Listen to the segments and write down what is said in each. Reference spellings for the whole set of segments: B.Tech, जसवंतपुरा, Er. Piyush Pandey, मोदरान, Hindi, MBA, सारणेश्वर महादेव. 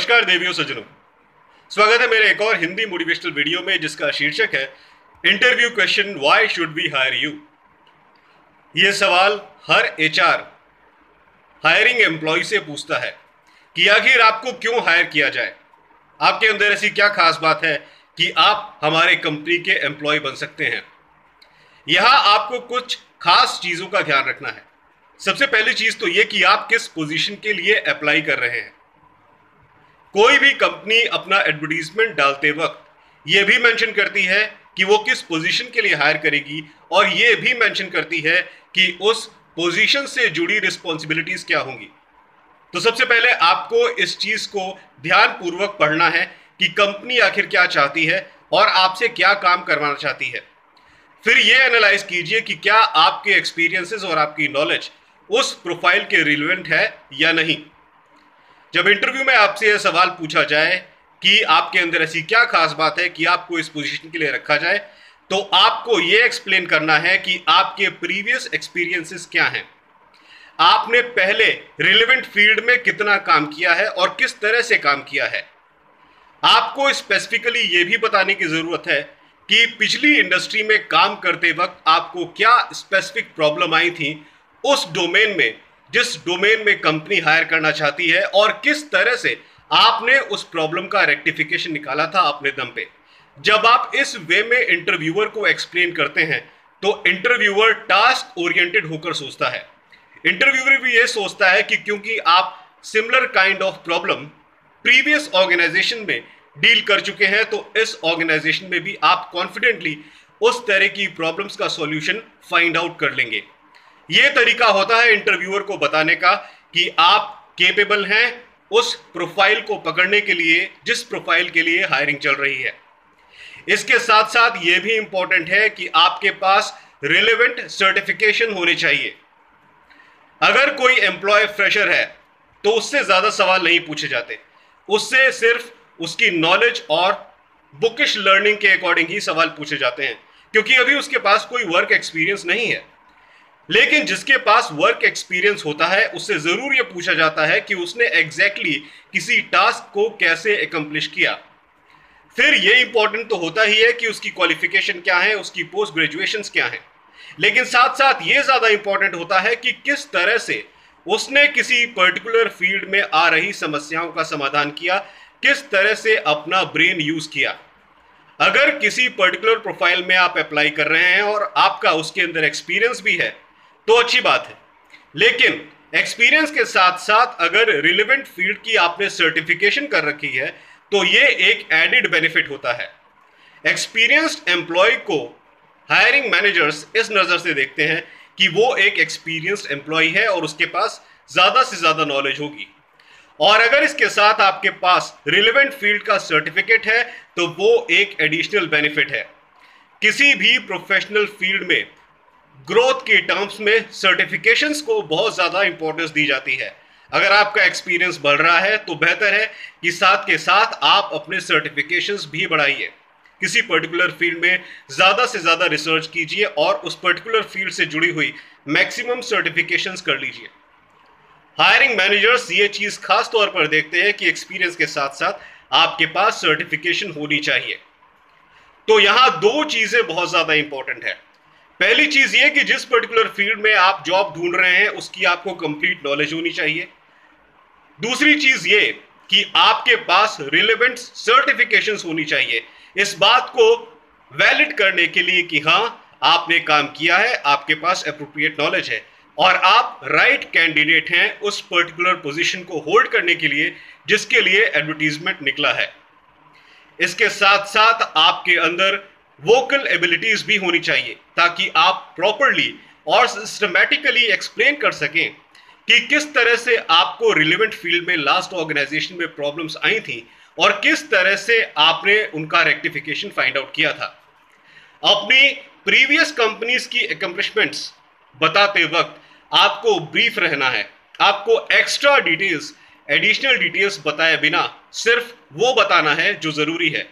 नमस्कार देवियों सज्जनों, स्वागत है मेरे एक और हिंदी मोटिवेशनल वीडियो में जिसका शीर्षक है interview question why should we hire you. ये सवाल हर एचआर हायरिंग एम्प्लॉय से पूछता है कि आखिर आपको क्यों हायर किया जाए, आपके अंदर ऐसी क्या खास बात है कि आप हमारे कंपनी के एम्प्लॉय बन सकते हैं। यहाँ आपको कुछ खास चीज़ों का ध्यान रखना है। सबसे पहली चीज़ तो ये कि आप किस पोजीशन के लिए अप्लाई कर रहे हैं। कोई भी कंपनी अपना एडवर्टीजमेंट डालते वक्त ये भी मेंशन करती है कि वो किस पोजीशन के लिए हायर करेगी और ये भी मेंशन करती है कि उस पोजीशन से जुड़ी रिस्पॉन्सिबिलिटीज़ क्या होंगी। तो सबसे पहले आपको इस चीज़ को ध्यानपूर्वक पढ़ना है कि कंपनी आखिर क्या चाहती है और आपसे क्या काम करवाना चाहती है। फिर ये एनालाइज कीजिए कि क्या आपके एक्सपीरियंसेस और आपकी नॉलेज उस प्रोफाइल के रिलेवेंट है या नहीं। जब इंटरव्यू में आपसे यह सवाल पूछा जाए कि आपके अंदर ऐसी क्या खास बात है कि आपको इस पोजीशन के लिए रखा जाए, तो आपको ये एक्सप्लेन करना है कि आपके प्रीवियस एक्सपीरियंसेस क्या हैं, आपने पहले रिलेवेंट फील्ड में कितना काम किया है और किस तरह से काम किया है। आपको स्पेसिफिकली ये भी बताने की ज़रूरत है कि पिछली इंडस्ट्री में काम करते वक्त आपको क्या स्पेसिफिक प्रॉब्लम आई थी उस डोमेन में जिस डोमेन में कंपनी हायर करना चाहती है, और किस तरह से आपने उस प्रॉब्लम का रेक्टिफिकेशन निकाला था अपने दम पे। जब आप इस वे में इंटरव्यूअर को एक्सप्लेन करते हैं तो इंटरव्यूअर टास्क ओरिएंटेड होकर सोचता है। इंटरव्यूअर भी ये सोचता है कि क्योंकि आप similar kind of problem previous organisation में डील कर चुके हैं तो इस ऑर्गेनाइजेशन में भी आप कॉन्फिडेंटली उस तरह की प्रॉब्लम्स का सॉल्यूशन फाइंड आउट कर लेंगे। ये तरीका होता है इंटरव्यूअर को बताने का कि आप केपेबल हैं उस प्रोफाइल को पकड़ने के लिए जिस प्रोफाइल के लिए हायरिंग चल रही है। इसके साथ साथ ये भी इम्पॉर्टेंट है कि आपके पास रिलेवेंट सर्टिफिकेशन होने चाहिए। अगर कोई एम्प्लॉय फ्रेशर है तो उससे ज़्यादा सवाल नहीं पूछे जाते, उससे सिर्फ उसकी नॉलेज और बुकिश लर्निंग के अकॉर्डिंग ही सवाल पूछे जाते हैं, क्योंकि अभी उसके पास कोई वर्क एक्सपीरियंस नहीं है। लेकिन जिसके पास वर्क एक्सपीरियंस होता है उससे ज़रूर ये पूछा जाता है कि उसने एग्जैक्टली किसी टास्क को कैसे एकम्प्लिश किया। फिर ये इम्पॉर्टेंट तो होता ही है कि उसकी क्वालिफिकेशन क्या है, उसकी पोस्ट ग्रेजुएशंस क्या हैं, लेकिन साथ साथ ये ज़्यादा इम्पॉर्टेंट होता है कि किस तरह से उसने किसी पर्टिकुलर फील्ड में आ रही समस्याओं का समाधान किया, किस तरह से अपना ब्रेन यूज़ किया। अगर किसी पर्टिकुलर प्रोफाइल में आप अप्लाई कर रहे हैं और आपका उसके अंदर एक्सपीरियंस भी है तो अच्छी बात है, लेकिन एक्सपीरियंस के साथ साथ अगर रिलेवेंट फील्ड की आपने सर्टिफिकेशन कर रखी है तो ये एक एडेड बेनिफिट होता है। एक्सपीरियंस्ड एम्प्लॉय को हायरिंग मैनेजर्स इस नज़र से देखते हैं कि वो एक एक्सपीरियंस्ड एम्प्लॉय है और उसके पास ज़्यादा से ज़्यादा नॉलेज होगी, और अगर इसके साथ आपके पास रिलेवेंट फील्ड का सर्टिफिकेट है तो वो एक एडिशनल बेनिफिट है। किसी भी प्रोफेशनल फील्ड में ग्रोथ के टर्म्स में सर्टिफिकेशंस को बहुत ज़्यादा इंपॉर्टेंस दी जाती है। अगर आपका एक्सपीरियंस बढ़ रहा है तो बेहतर है कि साथ के साथ आप अपने सर्टिफिकेशंस भी बढ़ाइए। किसी पर्टिकुलर फील्ड में ज़्यादा से ज़्यादा रिसर्च कीजिए और उस पर्टिकुलर फील्ड से जुड़ी हुई मैक्सिमम सर्टिफिकेशंस कर लीजिए। हायरिंग मैनेजर्स ये चीज़ खास तौर पर देखते हैं कि एक्सपीरियंस के साथ साथ आपके पास सर्टिफिकेशन होनी चाहिए। तो यहाँ दो चीज़ें बहुत ज़्यादा इंपॉर्टेंट है। पहली चीज़ ये कि जिस पर्टिकुलर फील्ड में आप जॉब ढूंढ रहे हैं उसकी आपको कंप्लीट नॉलेज होनी चाहिए। दूसरी चीज़ ये कि आपके पास रिलेवेंट सर्टिफिकेशंस होनी चाहिए इस बात को वैलिड करने के लिए कि हाँ आपने काम किया है, आपके पास एप्रोप्रिएट नॉलेज है और आप राइट कैंडिडेट हैं उस पर्टिकुलर पोजीशन को होल्ड करने के लिए जिसके लिए एडवर्टीजमेंट निकला है। इसके साथ साथ आपके अंदर वोकल एबिलिटीज़ भी होनी चाहिए ताकि आप प्रॉपरली और सिस्टमेटिकली एक्सप्लेन कर सकें कि किस तरह से आपको रिलेवेंट फील्ड में लास्ट ऑर्गेनाइजेशन में प्रॉब्लम्स आई थी और किस तरह से आपने उनका रेक्टिफिकेशन फाइंड आउट किया था। अपनी प्रीवियस कंपनीज की अकम्प्लिशमेंट्स बताते वक्त आपको ब्रीफ रहना है। आपको एक्स्ट्रा डिटेल्स, एडिशनल डिटेल्स बताए बिना सिर्फ वो बताना है जो ज़रूरी है।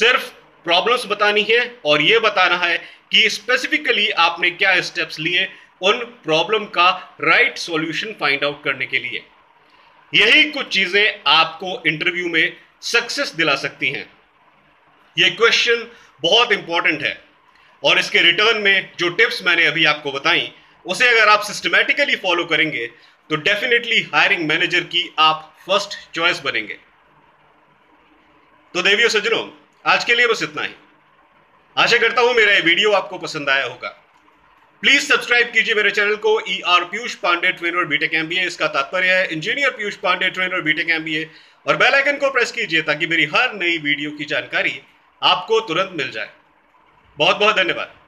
सिर्फ प्रॉब्लम्स बतानी है और ये बताना है कि स्पेसिफिकली आपने क्या स्टेप्स लिए उन प्रॉब्लम का राइट सॉल्यूशन फाइंड आउट करने के लिए। यही कुछ चीजें आपको इंटरव्यू में सक्सेस दिला सकती हैं। यह क्वेश्चन बहुत इंपॉर्टेंट है और इसके रिटर्न में जो टिप्स मैंने अभी आपको बताई उसे अगर आप सिस्टमेटिकली फॉलो करेंगे तो डेफिनेटली हायरिंग मैनेजर की आप फर्स्ट चॉइस बनेंगे। तो देवियों सज्जनों, आज के लिए बस इतना ही। आशा करता हूं मेरा ये वीडियो आपको पसंद आया होगा। प्लीज सब्सक्राइब कीजिए मेरे चैनल को ER Piyush Pandey trainer BTech MBA। इसका तात्पर्य है engineer Piyush Pandey trainer BTech MBA, और बेल आइकन को प्रेस कीजिए ताकि मेरी हर नई वीडियो की जानकारी आपको तुरंत मिल जाए। बहुत बहुत धन्यवाद।